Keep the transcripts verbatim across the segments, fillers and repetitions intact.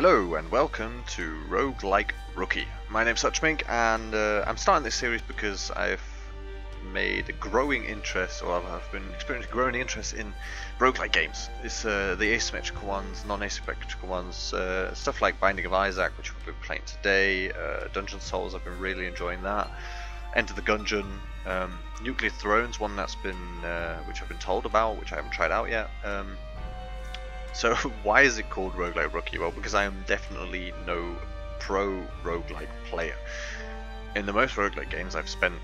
Hello and welcome to Roguelike Rookie. My name's Hutchmink and uh, I'm starting this series because I've made a growing interest, or I've been experiencing growing interest in roguelike games. It's uh, the asymmetrical ones, non-asymmetrical ones, uh, stuff like Binding of Isaac, which we've been playing today, uh, Dungeon Souls, I've been really enjoying that, Enter the Gungeon, um, Nuclear Thrones, one that's been, uh, which I've been told about, which I haven't tried out yet. Um, So why is it called Roguelike Rookie? Well, because I am definitely no pro roguelike player. In the most roguelike games I've spent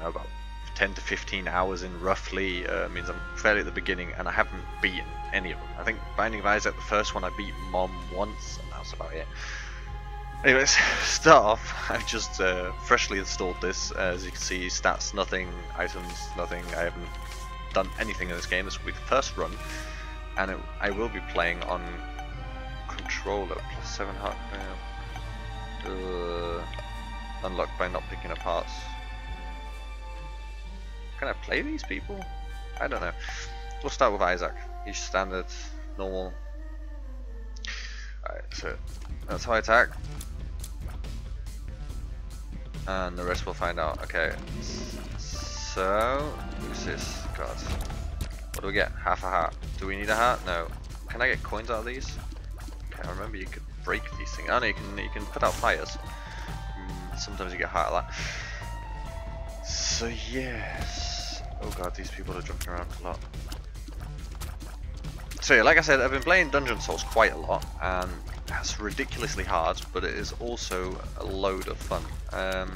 I don't know, about ten to fifteen hours in roughly, uh, means I'm fairly at the beginning and I haven't beaten any of them. I think Binding of Isaac, the first one, I beat Mom once and that's about it. Anyways, start off, I've just uh, freshly installed this. As you can see, stats nothing, items nothing, I haven't done anything in this game. This will be the first run. And it, I will be playing on controller, plus seven heart. Uh, uh, unlocked by not picking up hearts. Can I play these people? I don't know. We'll start with Isaac. He's standard, normal. Alright, so that's how I attack. And the rest we'll find out. Okay, so who's this card? What do we get? Half a heart. Do we need a heart? No. Can I get coins out of these? Okay, I remember you could break these things. Oh no, you can, you can put out fires. Mm, sometimes you get heart of that. So yes. Oh god, these people are jumping around a lot. So yeah, like I said, I've been playing Dungeon Souls quite a lot. And that's ridiculously hard, but it is also a load of fun. Um,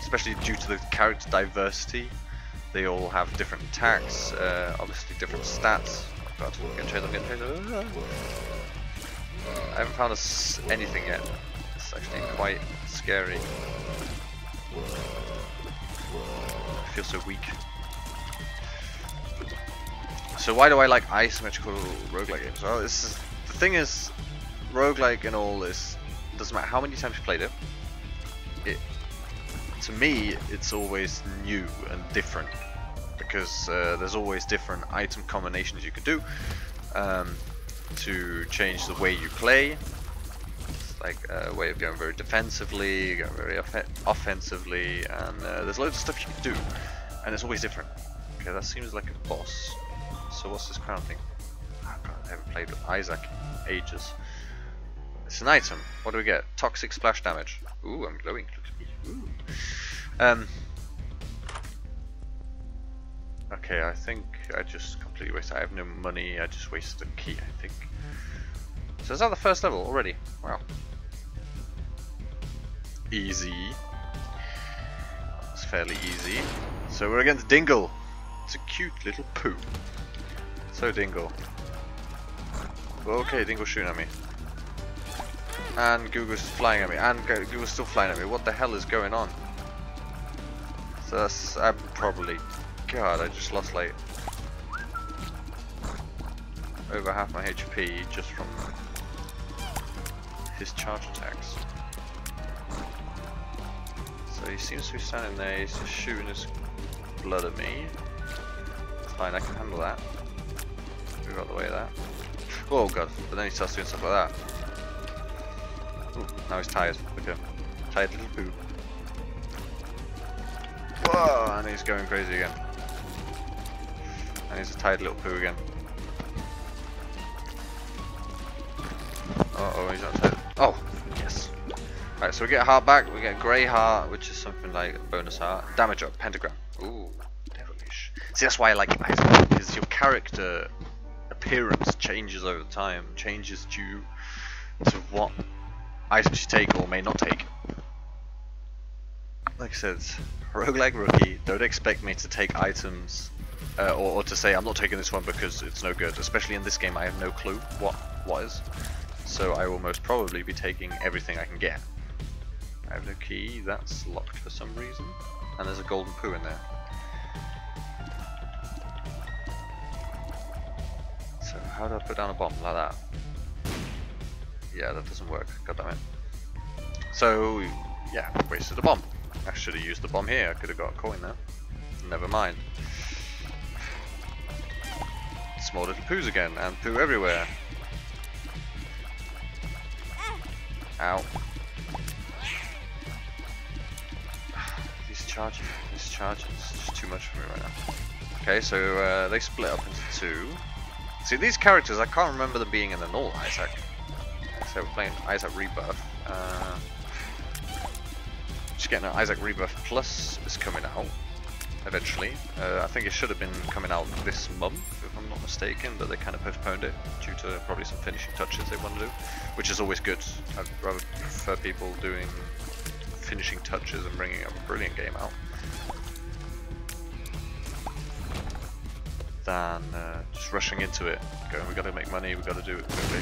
especially due to the character diversity. They all have different attacks, uh, obviously different stats. God, I'm getting chased, I'm getting chased. I haven't found us anything yet. It's actually quite scary. I feel so weak. So why do I like asymmetrical roguelike games? Well, this is, the thing is, roguelike and all this, doesn't matter how many times you played it, it to me, it's always new and different because uh, there's always different item combinations you could do um, to change the way you play. It's like a way of going very defensively, going very off offensively, and uh, there's loads of stuff you can do, and it's always different. Okay, that seems like a boss. So what's this crown thing? Oh God, I haven't played with Isaac in ages. It's an item. What do we get? Toxic splash damage. Ooh, I'm glowing. Ooh. Um, okay, I think I just completely wasted. I have no money, I just wasted a key, I think. So is that the first level already? Wow. Easy. It's fairly easy. So we're against Dingle. It's a cute little poo. So Dingle. Okay, Dingle's shooting at me. And Google's flying at me, and Google's still flying at me. What the hell is going on? So that's, I'm probably, God, I just lost like over half my H P just from his charge attacks. So he seems to be standing there, he's just shooting his blood at me. Fine, I can handle that. Move out the way of that. Oh God, but then he starts doing stuff like that. Ooh, now he's tired. Okay, tired little poo. Whoa, and he's going crazy again. And he's a tired little poo again. Uh oh, he's not tired. Oh, yes. Alright, so we get a heart back. We get a grey heart, which is something like a bonus heart. Damage up, pentagram. Ooh, devilish. See, that's why I like Isaac, because your character appearance changes over time, changes due to what items you take or may not take. Like I said, roguelike rookie, don't expect me to take items uh, or, or to say I'm not taking this one because it's no good. Especially in this game, I have no clue what what is. So I will most probably be taking everything I can get. I have no key, that's locked for some reason. And there's a golden poo in there. So how do I put down a bomb like that? Yeah, that doesn't work, god damn it. So, yeah, wasted a bomb. I should have used the bomb here, I could have got a coin there. Never mind. Small little poos again, and poo everywhere. Ow. These charges, these charges, it's just too much for me right now. Okay, so uh, they split up into two. See, these characters, I can't remember them being in the null Isaac. So we're playing Isaac Rebirth. Uh, just getting an Isaac Rebirth Plus is coming out eventually. Uh, I think it should have been coming out this month, if I'm not mistaken, but they kind of postponed it due to probably some finishing touches they want to do, which is always good. I'd rather prefer people doing finishing touches and bringing a brilliant game out than uh, just rushing into it, going, we got to make money, we got to do it quickly.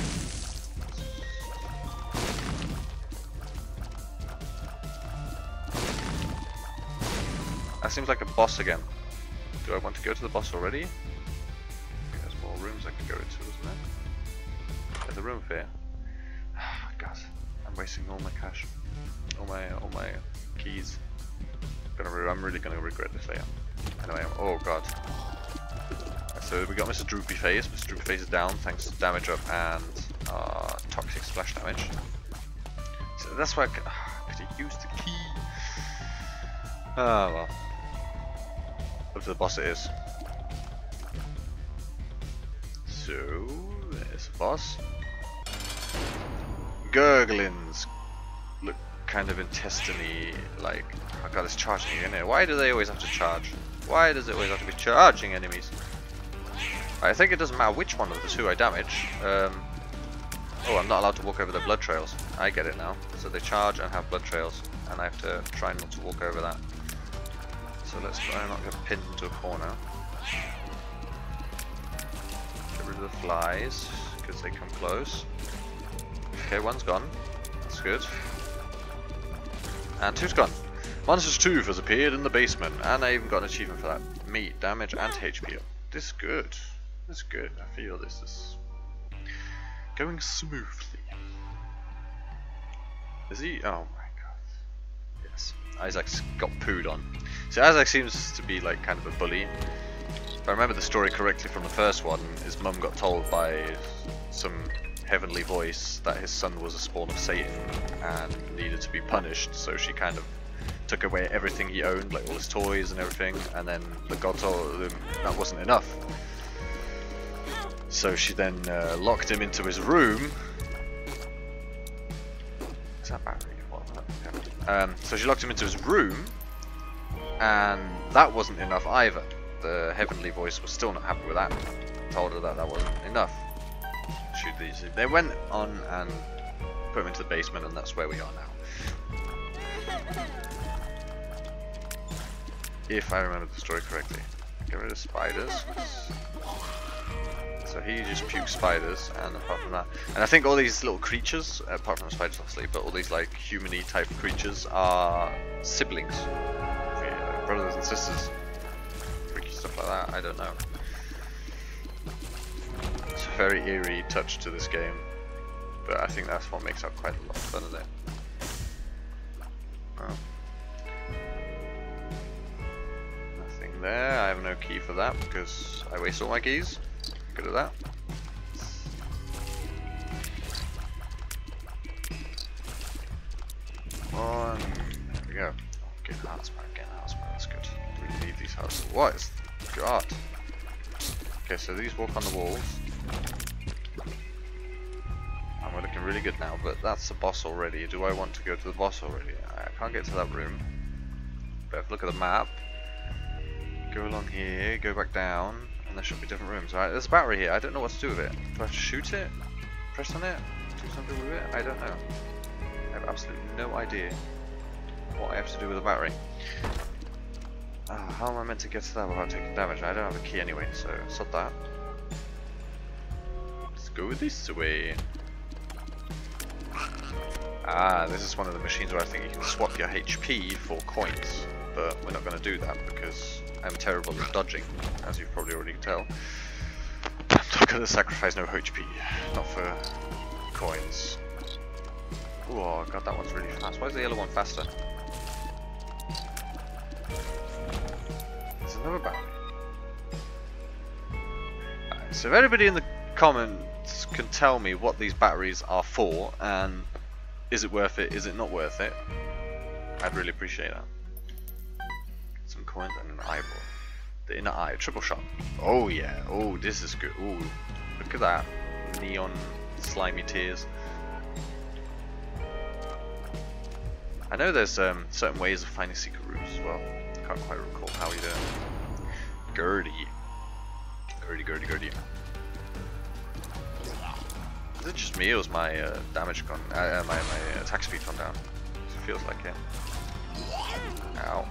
That seems like a boss again. Do I want to go to the boss already? There's more rooms I can go into, isn't there? There's a room here. Oh, God, I'm wasting all my cash, all my all my keys. I'm, gonna re I'm really gonna regret this later. Anyway, oh God. So we got Mister Droopy Face. Mister Droopy Face is down thanks to damage up and uh, toxic splash damage. So that's why I could, oh, I could have used the key. Oh well. Up to the boss it is. So there's the boss. Gurglins look kind of intestine-y, like, oh God, it's charging in here. Why do they always have to charge? Why does it always have to be charging enemies? I think it doesn't matter which one of the two I damage. Um, oh, I'm not allowed to walk over the blood trails. I get it now. So they charge and have blood trails, and I have to try not to walk over that. So let's try not get pinned into a corner. Get rid of the flies, because they come close. Okay, one's gone. That's good. And two's gone. Monsters two has appeared in the basement, and I even got an achievement for that. Meat, damage, and H P. This is good. This is good. I feel this is going smoothly. Is he? Oh my God. Yes. Isaac's got pooed on. So Isaac seems to be like kind of a bully. If I remember the story correctly from the first one, his mum got told by some heavenly voice that his son was a spawn of Satan and needed to be punished, so she kind of took away everything he owned, like all his toys and everything, and then the god told him that wasn't enough. So she then uh, locked him into his room. Is that battery? What? Um, so she locked him into his room, and that wasn't enough either. The heavenly voice was still not happy with that. Told her that that wasn't enough. She, they went on and put him into the basement, and that's where we are now. If I remember the story correctly. Get rid of spiders. So he just pukes spiders, and apart from that, and I think all these little creatures, apart from spiders obviously, but all these like human-y type creatures are siblings. Yeah, brothers and sisters. Freaky stuff like that, I don't know. It's a very eerie touch to this game, but I think that's what makes up quite a lot of fun of it. Well. There, I have no key for that because I waste all my keys. Good at that. One, there we go. Oh, get hearts back, get hearts back, that's good. We need these hearts. What is God? Okay, so these walk on the walls. And we're looking really good now, but that's the boss already. Do I want to go to the boss already? I can't get to that room. But if I look at the map. Go along here, go back down, and there should be different rooms. Alright, there's a battery here, I don't know what to do with it. Do I have to shoot it? Press on it? Do something with it? I don't know. I have absolutely no idea what I have to do with the battery. Uh, how am I meant to get to that without taking damage? I don't have a key anyway, so sod that. Let's go this way. Ah, this is one of the machines where I think you can swap your H P for coins. But we're not going to do that because I'm terrible at dodging, as you've probably already tell. I'm not going to sacrifice no H P, not for coins. Oh God, that one's really fast. Why is the yellow one faster? There's another battery. Right, so if anybody in the comments can tell me what these batteries are for and Is it worth it? Is it not worth it? I'd really appreciate that. Some coins and an eyeball. The inner eye. Triple shot. Oh yeah. Oh, this is good. Ooh, look at that. Neon slimy tears. I know there's um, certain ways of finding secret rooms as well. I can't quite recall how you do it. Gertie. Gertie, Gertie, Gertie. Is it just me or is my uh, damage gone? Uh, my, my attack speed gone down? It feels like it. Ow.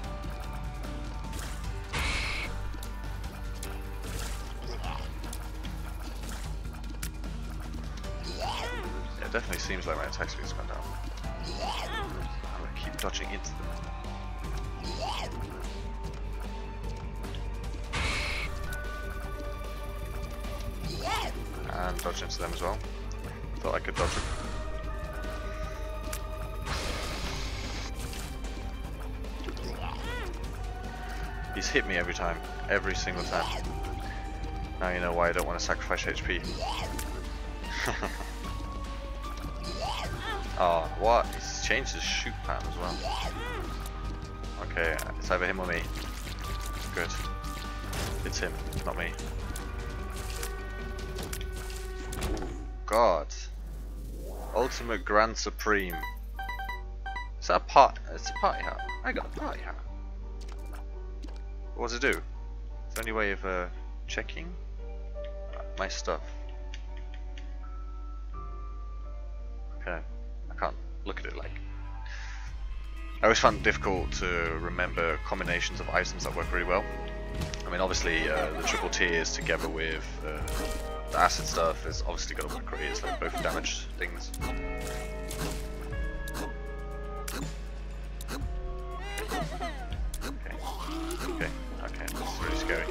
Yeah, it definitely seems like my attack speed's gone down. I'm gonna keep dodging into them. And dodge into them as well. Thought I could dodge them. He's hit me every time, every single time. Now you know why I don't want to sacrifice H P. Oh, what? He's changed his shoot pattern as well. Okay, it's either him or me. Good. It's him, not me. God. Ultimate Grand Supreme. Is that a part? It's a party hat. I got a party hat. What does it do? It's the only way of uh, checking my stuff. Okay. I can't look at it like. I always found it difficult to remember combinations of items that work really well. I mean, obviously, uh, the triple tiers together with. Uh, The acid stuff is obviously going to work great, it's like both damage things. Okay, okay, okay, this is really scary.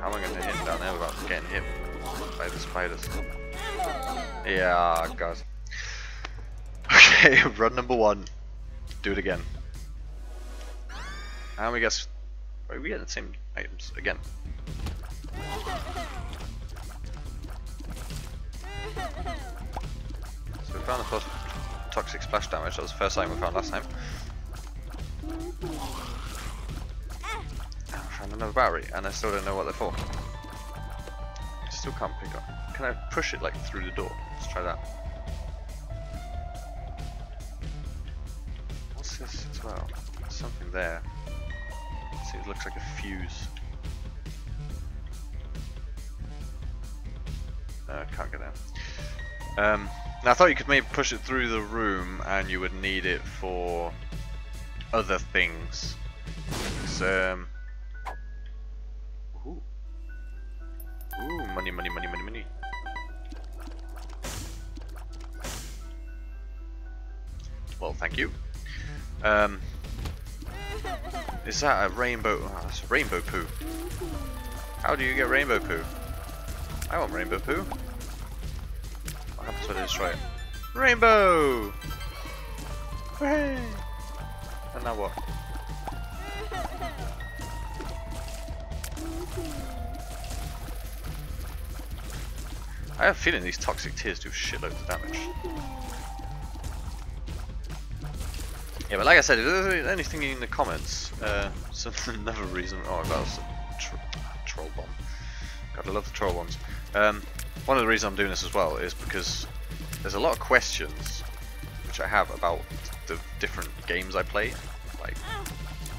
How am I going to hit him down there without getting hit by the spiders? Yeah, guys. Okay, run number one. Do it again. And we guess. Are we getting the same items again? So we found the first toxic splash damage, that was the first item we found last time. And we found another battery, and I still don't know what they're for. I still can't pick up. Can I push it like through the door? Let's try that. What's this as well? There's something there. Let's see, it looks like a fuse. Uh, can't get there. Um, now I thought you could maybe push it through the room and you would need it for other things. Um, ooh. Ooh, money, money, money, money, money. Well, thank you. Um, is that a rainbow? Oh, that's rainbow poo. How do you get rainbow poo? I want rainbow poo. What happens when I destroy it? Rainbow! Hooray! And now what? I have a feeling these toxic tears do shitloads of damage. Yeah, but like I said, if there's anything in the comments, uh, so another reason. Oh, I've got a tro troll bomb. God, I love the troll ones. Um, one of the reasons I'm doing this as well is because there's a lot of questions which I have about the different games I play, like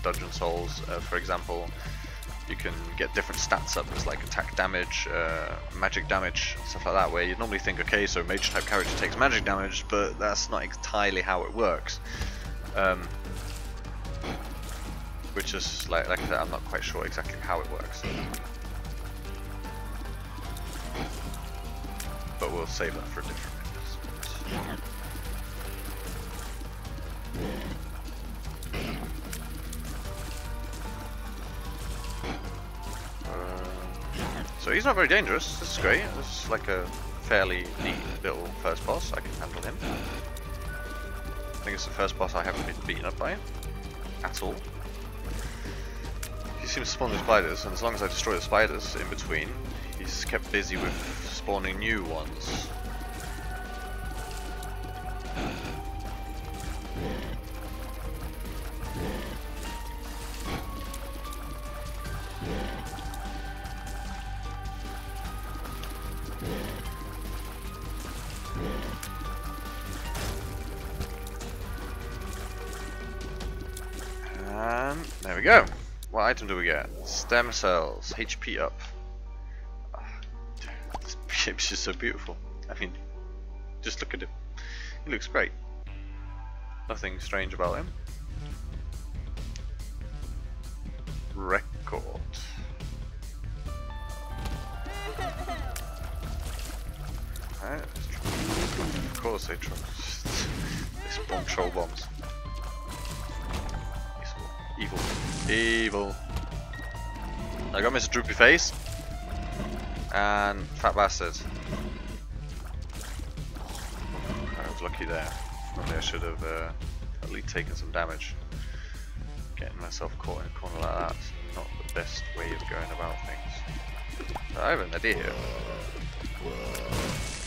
Dungeon Souls, uh, for example. You can get different stats up as like attack damage, uh, magic damage, stuff like that, where you'd normally think, okay, so mage type character takes magic damage, but that's not entirely how it works. Um, which is, like, like I said, I'm not quite sure exactly how it works. But we'll save that for a different episode. Uh, so he's not very dangerous, this is great. This is like a fairly neat little first boss, I can handle him. I think it's the first boss I haven't been beaten up by at all. He seems to spawn the spiders, and as long as I destroy the spiders in between, he's kept busy with spawning new ones. Um, there we go. What item do we get? Stem cells. H P up. Oh, dude, this ship's just so beautiful. I mean, just look at him. He looks great. Nothing strange about him. Record. Alright, of course they try. They spawn troll bombs. Evil. Evil. I got Mister Droopy Face. And Fat Bastard. I was lucky there. Probably I should have uh, at least taken some damage. Getting myself caught in a corner like that is not the best way of going about things. But I have an idea.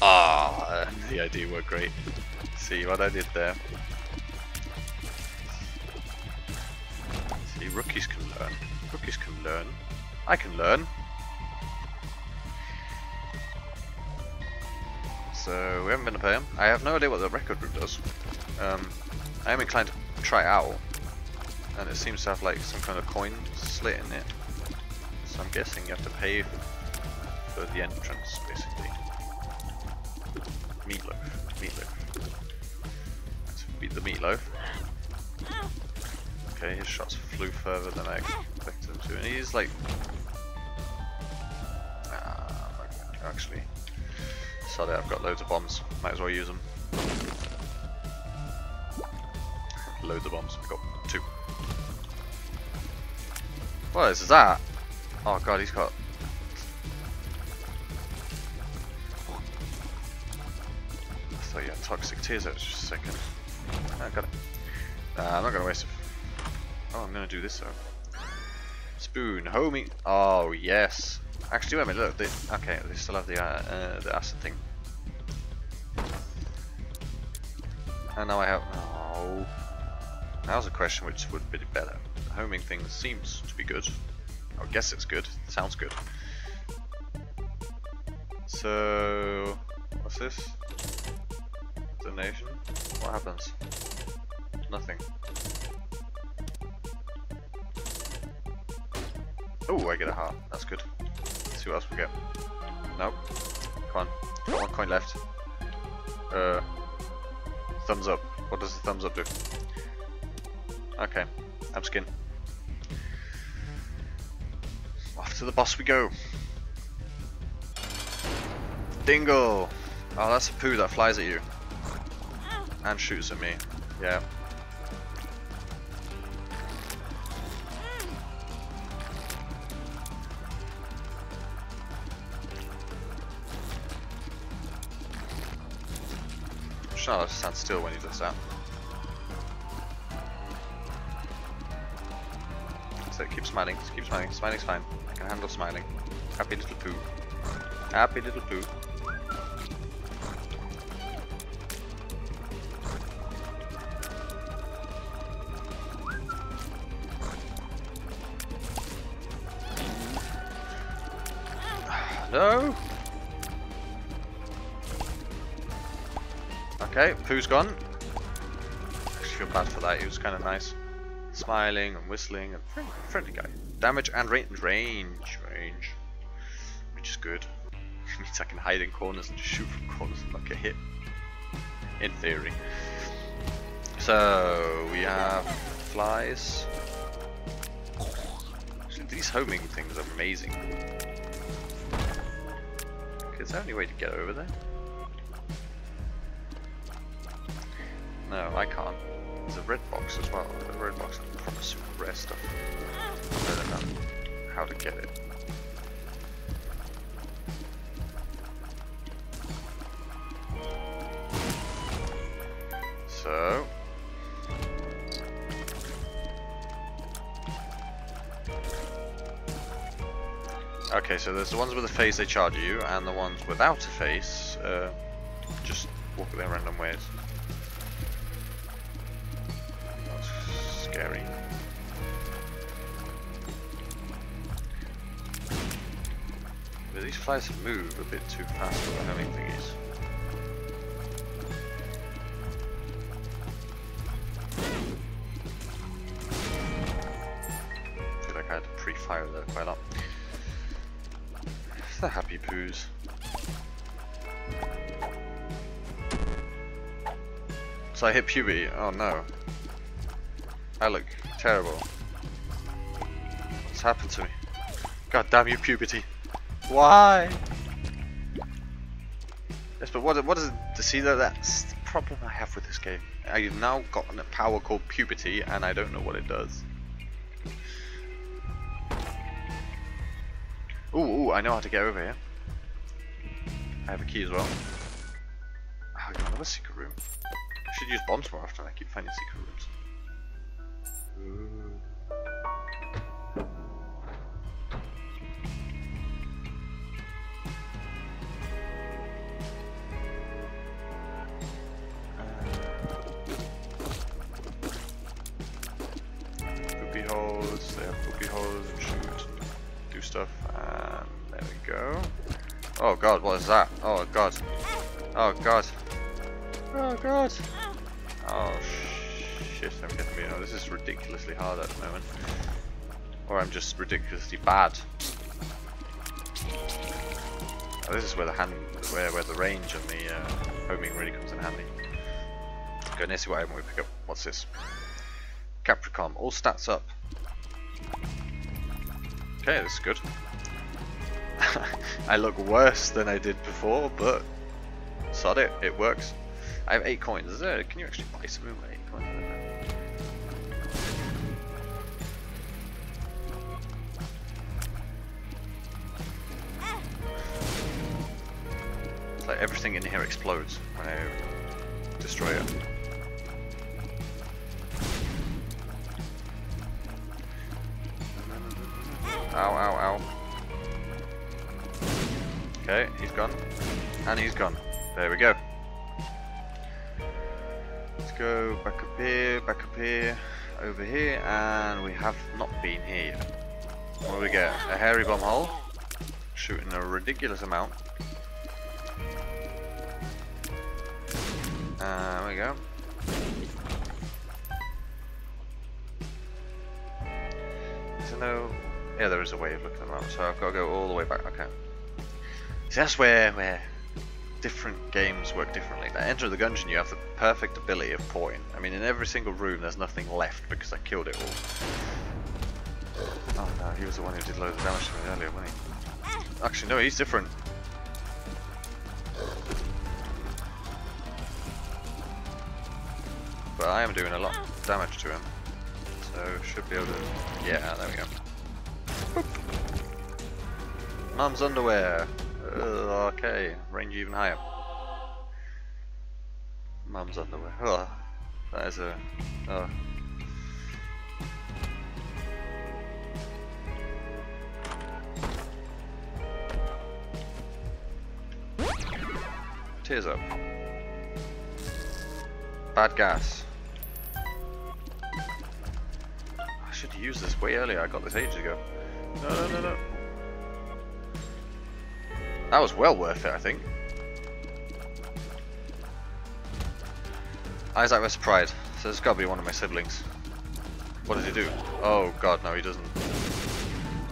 Ah, uh, the idea worked great. See what I did there. See, rookies can learn. Rookies can learn. I can learn. So we haven't been to play them. I have no idea what the record room does. Um, I am inclined to try it out, and it seems to have like some kind of coin slit in it. So I'm guessing you have to pay for the entrance, basically. Meatloaf, meatloaf. Let's beat the meatloaf. Okay, his shots flew further than I expected them to, and he's like, ah, actually, sorry, I've got loads of bombs. Might as well use them. Loads of bombs. I've got two. What is that? Oh god, he's got. I thought you had toxic taser just a second. I got it. Nah, I'm not gonna waste it. Oh, I'm gonna do this though. Spoon, homie. Oh yes. Actually, wait a minute. Look, they, okay, they still have the uh, uh, the acid thing. And now I have. No. Now's a question which would be better. The homing thing seems to be good. I guess it's good. It sounds good. So, what's this? Donation. What happens? Nothing. Oh, I get a heart. That's good. Let's see what else we get. Nope. Come on. Got one coin left. Uh, thumbs up. What does the thumbs up do? Okay. I'm skin. Off to the boss we go. Dingle! Oh, that's a poo that flies at you. And shoots at me. Yeah. I'll just stand still when he does that. So keep smiling, keep smiling, smiling's fine. I can handle smiling. Happy little poo. Happy little poo. No! Okay, poo's gone. I actually feel bad for that, he was kind of nice. Smiling and whistling and friendly, friendly guy. Damage and range, range, range. Which is good. It means I can hide in corners and just shoot from corners and not get hit. In theory. So, we have flies. Actually, these homing things are amazing. Okay, is there any way to get over there? No, I can't. There's a red box as well. The red box is proper super rare stuff. I don't know how to get it. So. Okay, so there's the ones with a face, they charge you, and the ones without a face uh, just walk their random ways. Scary. But these flies move a bit too fast for the homing thingies. higher though, quite up. They're happy poos. So I hit puberty, oh no. I look terrible. What's happened to me? God damn you, puberty. Why? Yes, but what, what is it to see that that's the problem I have with this game. I've now gotten a power called puberty and I don't know what it does. Ooh, ooh, I know how to get over here. I have a key as well. Oh, I got another secret room. I should use bombs more often, I keep finding secret rooms. Ooh. Uh, poopy holes, they have poopy holes and shoot, do stuff, and there we go. Oh god, what is that? Oh god. Oh god. Oh god. Oh shit, I'm getting me. Oh, this is ridiculously hard at the moment. Or I'm just ridiculously bad. Oh, this is where the hand, where where the range and the uh, homing really comes in handy. Okay, let's see what item we pick up. What's this? Capricorn. All stats up. Okay, this is good. I look worse than I did before, but sod it, it works. I have eight coins. Is there, can you actually buy something with eight coins? It's like everything in here explodes when I destroy it. Ow, ow, ow. Okay, he's gone. And he's gone. There we go. Let's go back up here, back up here, over here, and we have not been here yet. What do we get? A hairy bomb hole. Shooting a ridiculous amount. Uh, there we go. Is there no... Yeah, there is a way of looking around, so I've got to go all the way back. Okay. See, that's where, where different games work differently. Now, Enter the Gungeon, you have the perfect ability of pouring. I mean, in every single room, there's nothing left because I killed it all. Oh no, he was the one who did loads of damage to me earlier, wasn't he? Actually, no, he's different. But I am doing a lot of damage to him. So, should be able to... Yeah, there we go. Boop. Mum's underwear. Uh, okay, range even higher. Mum's underwear. Oh, that is a. Oh. Tears up. Bad gas. I should have used this way earlier. I got this ages ago. No, no, no, no. That was well worth it, I think. Isaac versus Pride. So there's got to be one of my siblings. What did he do? Oh god, no, he doesn't.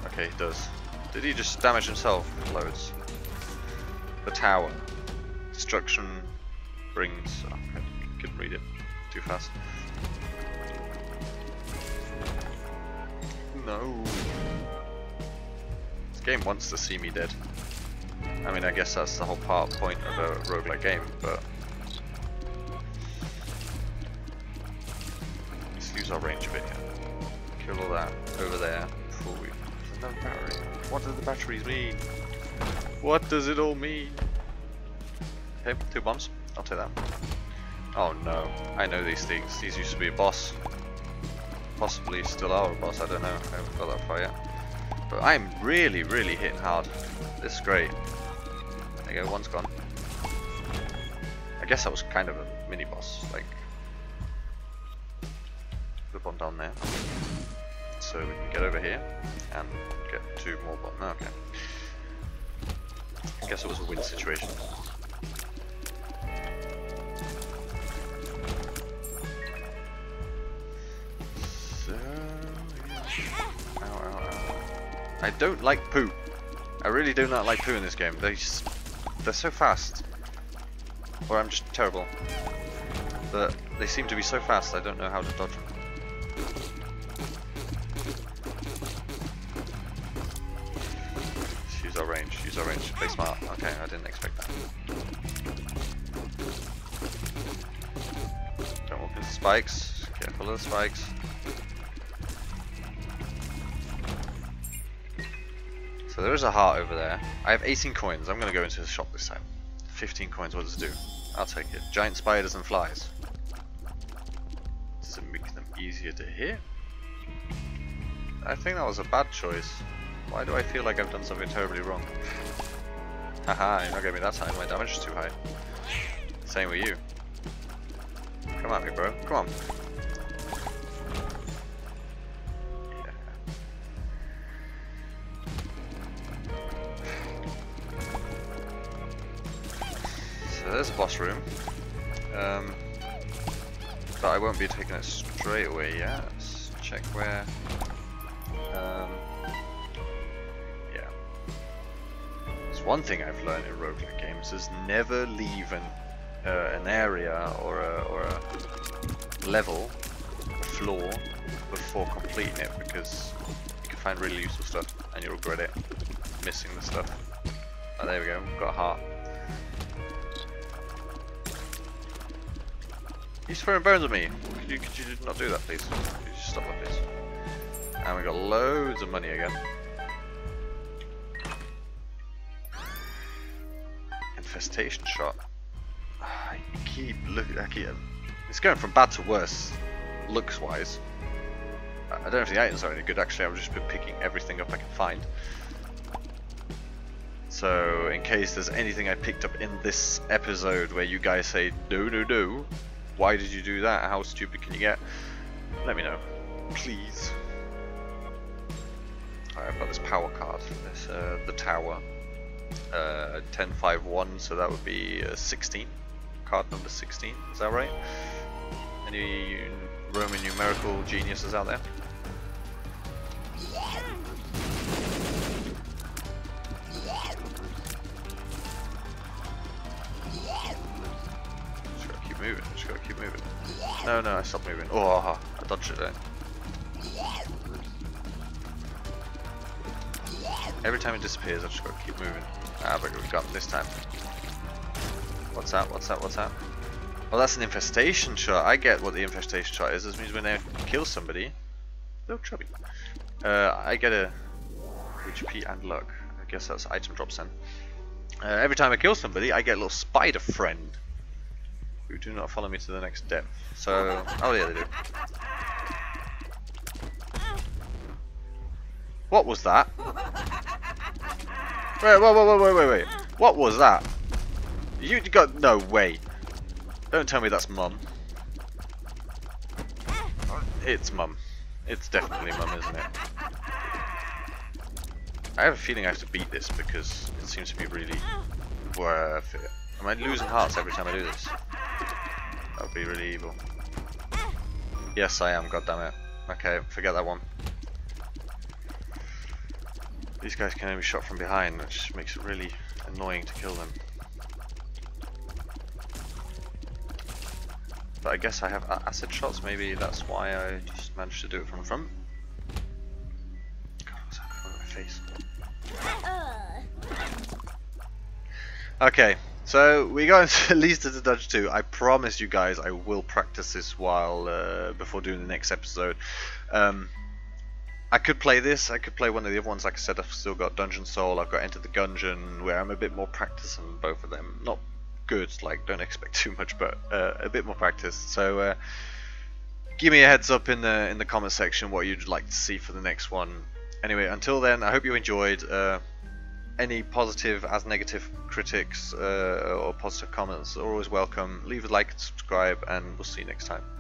Okay, he does. Did he just damage himself? Loads. The tower. Destruction brings... Oh, I couldn't read it too fast. No. This game wants to see me dead. I mean, I guess that's the whole part point of a roguelike game, but let's use our range a bit. Kill all that over there. Ooh, there's no battery. What do the batteries mean? What does it all mean? Okay, two bombs. I'll take that. Oh no, I know these things. These used to be a boss. Possibly still are a boss, I don't know. I haven't got that far yet. But I'm really, really hitting hard. This is great. There you go, one's gone. I guess that was kind of a mini boss, like the bomb down there. So we can get over here and get two more bombs. No, okay. I guess it was a win situation. So, yeah. Ow, ow, ow. I don't like poo. I really do not like poo in this game. They just, they're so fast. Or I'm just terrible. But they seem to be so fast, I don't know how to dodge them. Just use our range, use our range. Play smart. Okay, I didn't expect that. Don't walk into spikes. Careful of the spikes. So there is a heart over there. I have eighteen coins. I'm going to go into the shop this time. fifteen coins, what does it do? I'll take it. Giant spiders and flies. Does it make them easier to hit? I think that was a bad choice. Why do I feel like I've done something terribly wrong? Haha, you're not going to be that high. My damage is too high. Same with you. Come at me, bro. Come on. There's a boss room, um, but I won't be taking it straight away yet. Let's check where, um, yeah. There's one thing I've learned in roguelike games is never leave an, uh, an area or a, or a level, a floor, before completing it, because you can find really useful stuff and you'll regret it, missing the stuff. Oh, there we go, we've got a heart. He's throwing bones at me. Could you, could you not do that, please? Could you just stop that, please? And we got loads of money again. Infestation shot. I keep looking. I keep. It's going from bad to worse, looks-wise. I don't know if the items are any good. Actually, I've just been picking everything up I can find. So, in case there's anything I picked up in this episode where you guys say no, no, no. Why did you do that? How stupid can you get? Let me know, please. Alright, I've got this power card. This, uh, the tower. Uh, ten, five, one, so that would be uh, sixteen. Card number sixteen, is that right? Any Roman numerical geniuses out there? Moving. Just gotta keep moving. No, no, I stopped moving. Oh, aha. I dodged it there. Every time it disappears, I just gotta keep moving. Ah, but we got him this time. What's that? What's that? What's that? Oh, that's an infestation shot. I get what the infestation shot is. This means when they kill somebody, little chubby. Uh, I get a H P and luck. I guess that's item drops then. Uh, every time I kill somebody, I get a little spider friend. Who do not follow me to the next depth. So, oh yeah, they do. What was that? Wait, wait, wait, wait, wait, wait! What was that? You got no way! Don't tell me that's mum. It's mum. It's definitely mum, isn't it? I have a feeling I have to beat this because it seems to be really worth it. Am I losing hearts every time I do this? That would be really evil. Yes, I am, goddammit. Okay, forget that one. These guys can only be shot from behind, which makes it really annoying to kill them. But I guess I have acid shots, maybe that's why I just managed to do it from the front. God, what's happening on my face? Okay. So we got into at least into Dungeon two. I promise you guys I will practice this while uh, before doing the next episode. Um, I could play this, I could play one of the other ones. Like I said, I've still got Dungeon Soul, I've got Enter the Gungeon, where I'm a bit more practice on both of them. Not good, like don't expect too much, but uh, a bit more practice. So uh, give me a heads up in the in the comment section what you'd like to see for the next one. Anyway, until then, I hope you enjoyed. Uh, Any positive as negative critics uh, or positive comments are always welcome. Leave a like and subscribe, and we'll see you next time.